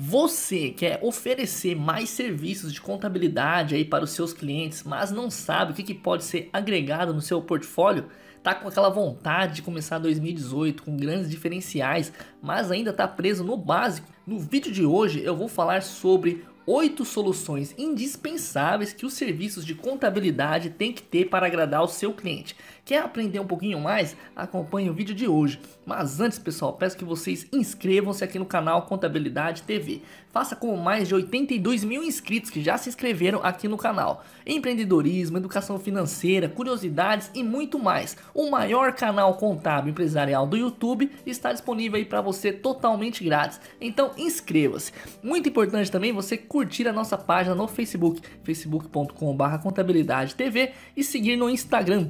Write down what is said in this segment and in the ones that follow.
Você quer oferecer mais serviços de contabilidade aí para os seus clientes, mas não sabe o que pode ser agregado no seu portfólio? Tá com aquela vontade de começar 2018 com grandes diferenciais, mas ainda tá preso no básico? No vídeo de hoje eu vou falar sobre 8 soluções indispensáveis que os serviços de contabilidade têm que ter para agradar o seu cliente. Quer aprender um pouquinho mais? Acompanhe o vídeo de hoje. Mas antes, pessoal, peço que vocês inscrevam-se aqui no canal Contabilidade TV. Faça como mais de 82 mil inscritos que já se inscreveram aqui no canal. Empreendedorismo, educação financeira, curiosidades e muito mais. O maior canal contábil empresarial do YouTube está disponível aí para você totalmente grátis. Então inscreva-se. Muito importante também você curtir a nossa página no Facebook, facebook.com/contabilidade TV, e seguir no Instagram,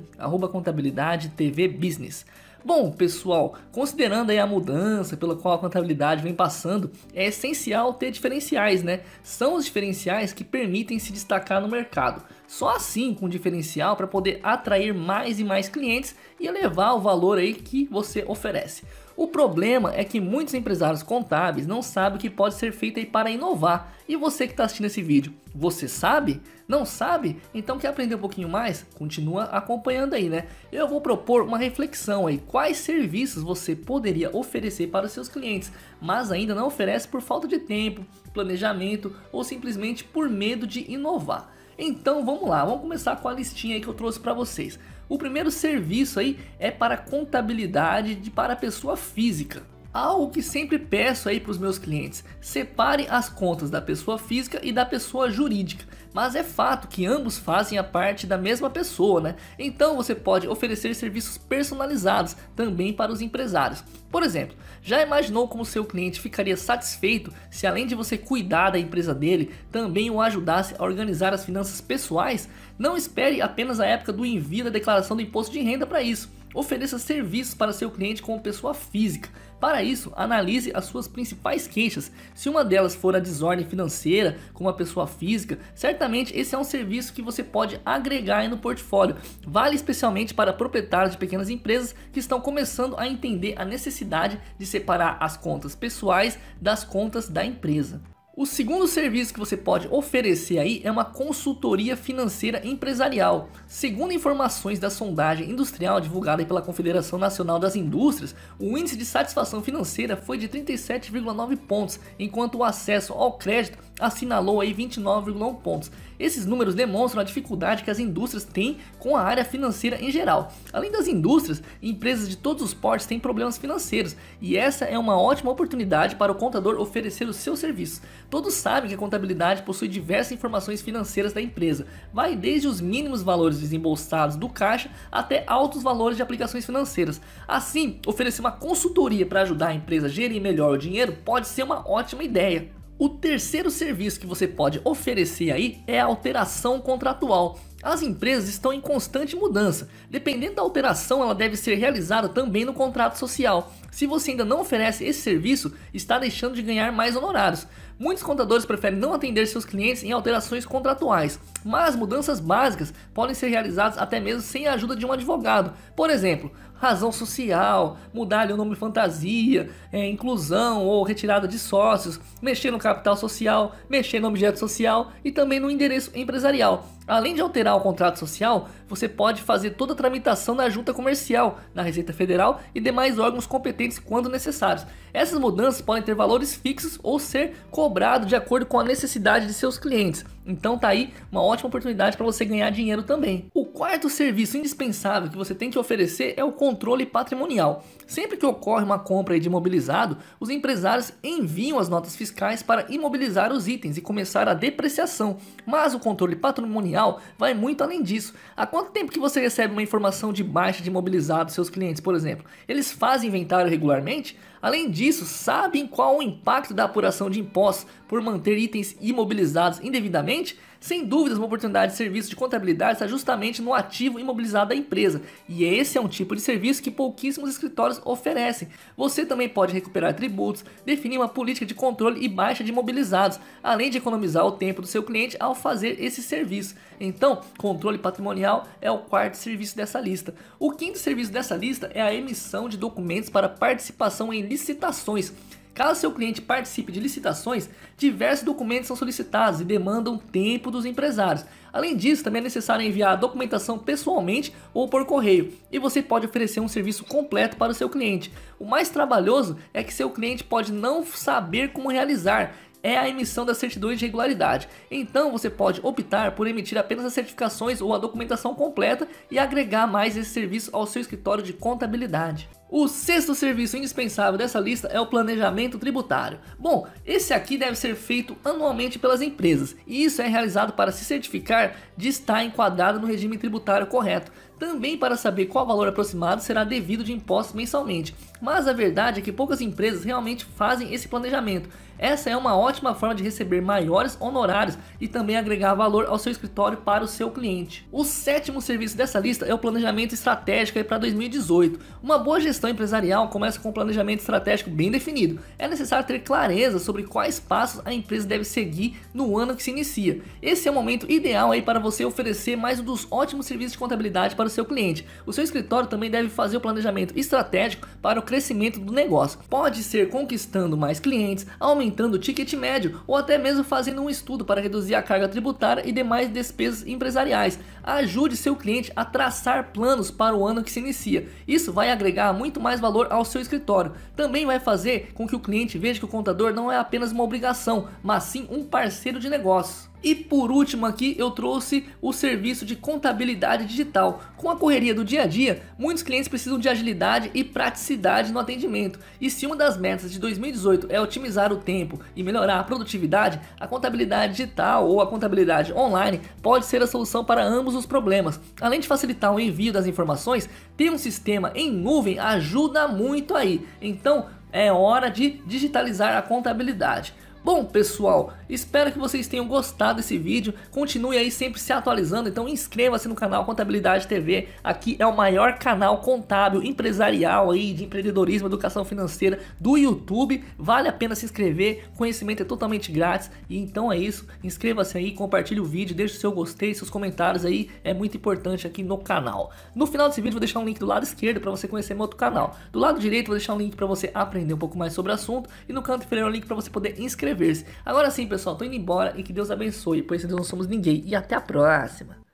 @contabilidade TV Business. Bom, pessoal, considerando aí a mudança pela qual a contabilidade vem passando, é essencial ter diferenciais, né? São os diferenciais que permitem se destacar no mercado. Só assim, com diferencial, para poder atrair mais e mais clientes e elevar o valor aí que você oferece. O problema é que muitos empresários contábeis não sabem o que pode ser feito aí para inovar. E você que está assistindo esse vídeo, você sabe? Não sabe? Então quer aprender um pouquinho mais? Continua acompanhando aí, né? Eu vou propor uma reflexão aí. Quais serviços você poderia oferecer para os seus clientes, mas ainda não oferece por falta de tempo, planejamento ou simplesmente por medo de inovar? Então vamos lá, vamos começar com a listinha aí que eu trouxe para vocês. O primeiro serviço aí é para contabilidade para pessoa física. Algo que sempre peço aí para os meus clientes: separe as contas da pessoa física e da pessoa jurídica. Mas é fato que ambos fazem a parte da mesma pessoa, né? Então você pode oferecer serviços personalizados também para os empresários. Por exemplo, já imaginou como seu cliente ficaria satisfeito se, além de você cuidar da empresa dele, também o ajudasse a organizar as finanças pessoais? Não espere apenas a época do envio da declaração do imposto de renda para isso. Ofereça serviços para seu cliente como pessoa física. Para isso, analise as suas principais queixas. Se uma delas for a desordem financeira com uma pessoa física, certamente esse é um serviço que você pode agregar aí no portfólio. Vale especialmente para proprietários de pequenas empresas que estão começando a entender a necessidade de separar as contas pessoais das contas da empresa. O segundo serviço que você pode oferecer aí é uma consultoria financeira empresarial. Segundo informações da sondagem industrial divulgada pela Confederação Nacional das Indústrias, o índice de satisfação financeira foi de 37,9 pontos, enquanto o acesso ao crédito assinalou aí 29,1 pontos. Esses números demonstram a dificuldade que as indústrias têm com a área financeira em geral. Além das indústrias, empresas de todos os portes têm problemas financeiros, e essa é uma ótima oportunidade para o contador oferecer os seus serviços. Todos sabem que a contabilidade possui diversas informações financeiras da empresa. Vai desde os mínimos valores desembolsados do caixa até altos valores de aplicações financeiras. Assim, oferecer uma consultoria para ajudar a empresa a gerir melhor o dinheiro pode ser uma ótima ideia. O terceiro serviço que você pode oferecer aí é a alteração contratual. As empresas estão em constante mudança. Dependendo da alteração, ela deve ser realizada também no contrato social. Se você ainda não oferece esse serviço, está deixando de ganhar mais honorários. Muitos contadores preferem não atender seus clientes em alterações contratuais, mas mudanças básicas podem ser realizadas até mesmo sem a ajuda de um advogado. Por exemplo, razão social, mudar o nome fantasia, inclusão ou retirada de sócios, mexer no capital social, mexer no objeto social e também no endereço empresarial. Além de alterar o contrato social, você pode fazer toda a tramitação na junta comercial, na Receita Federal e demais órgãos competentes quando necessários. Essas mudanças podem ter valores fixos ou ser cobrado de acordo com a necessidade de seus clientes. Então tá aí uma ótima oportunidade para você ganhar dinheiro também. O quarto serviço indispensável que você tem que oferecer é o controle patrimonial. Sempre que ocorre uma compra de imobilizado, os empresários enviam as notas fiscais para imobilizar os itens e começar a depreciação. Mas o controle patrimonial vai muito além disso. Há quanto tempo que você recebe uma informação de baixa de imobilizado dos seus clientes, por exemplo? Eles fazem inventário regularmente? Além disso, sabem qual o impacto da apuração de impostos por manter itens imobilizados indevidamente? Sem dúvidas, uma oportunidade de serviço de contabilidade está justamente no ativo imobilizado da empresa, e esse é um tipo de serviço que pouquíssimos escritórios oferecem. Você também pode recuperar tributos, definir uma política de controle e baixa de imobilizados, além de economizar o tempo do seu cliente ao fazer esse serviço. Então, controle patrimonial é o quarto serviço dessa lista. O quinto serviço dessa lista é a emissão de documentos para participação em licitações. Caso seu cliente participe de licitações, diversos documentos são solicitados e demandam tempo dos empresários. Além disso, também é necessário enviar a documentação pessoalmente ou por correio, e você pode oferecer um serviço completo para o seu cliente. O mais trabalhoso é que seu cliente pode não saber como realizar, é a emissão das certidões de regularidade. Então você pode optar por emitir apenas as certificações ou a documentação completa e agregar mais esse serviço ao seu escritório de contabilidade. O sexto serviço indispensável dessa lista é o planejamento tributário. Bom, esse aqui deve ser feito anualmente pelas empresas, e isso é realizado para se certificar de estar enquadrado no regime tributário correto, também para saber qual valor aproximado será devido de impostos mensalmente. Mas a verdade é que poucas empresas realmente fazem esse planejamento. Essa é uma ótima forma de receber maiores honorários e também agregar valor ao seu escritório para o seu cliente. O sétimo serviço dessa lista é o planejamento estratégico para 2018. Uma boa gestão empresarial começa com um planejamento estratégico bem definido. É necessário ter clareza sobre quais passos a empresa deve seguir no ano que se inicia. Esse é o momento ideal aí para você oferecer mais um dos ótimos serviços de contabilidade para o seu cliente. O seu escritório também deve fazer o planejamento estratégico para o crescimento do negócio. Pode ser conquistando mais clientes, aumentando o ticket médio ou até mesmo fazendo um estudo para reduzir a carga tributária e demais despesas empresariais. Ajude seu cliente a traçar planos para o ano que se inicia. Isso vai agregar muito mais valor ao seu escritório. Também vai fazer com que o cliente veja que o contador não é apenas uma obrigação, mas sim um parceiro de negócio. E por último aqui eu trouxe o serviço de contabilidade digital. Com a correria do dia a dia, muitos clientes precisam de agilidade e praticidade no atendimento. E se uma das metas de 2018 é otimizar o tempo e melhorar a produtividade, a contabilidade digital ou a contabilidade online pode ser a solução para ambos os problemas. Além de facilitar o envio das informações, ter um sistema em nuvem ajuda muito aí. Então é hora de digitalizar a contabilidade. Bom pessoal, espero que vocês tenham gostado desse vídeo, continue aí sempre se atualizando, então inscreva-se no canal Contabilidade TV, aqui é o maior canal contábil, empresarial aí, de empreendedorismo, educação financeira do YouTube, vale a pena se inscrever, conhecimento é totalmente grátis, e então é isso, inscreva-se aí, compartilhe o vídeo, deixe o seu gostei, seus comentários aí, é muito importante aqui no canal. No final desse vídeo vou deixar um link do lado esquerdo para você conhecer meu outro canal, do lado direito vou deixar um link para você aprender um pouco mais sobre o assunto, e no canto inferior um link para você poder inscrever-se. Agora sim, pessoal, tô indo embora e que Deus abençoe, pois sem Deus não somos ninguém. E até a próxima!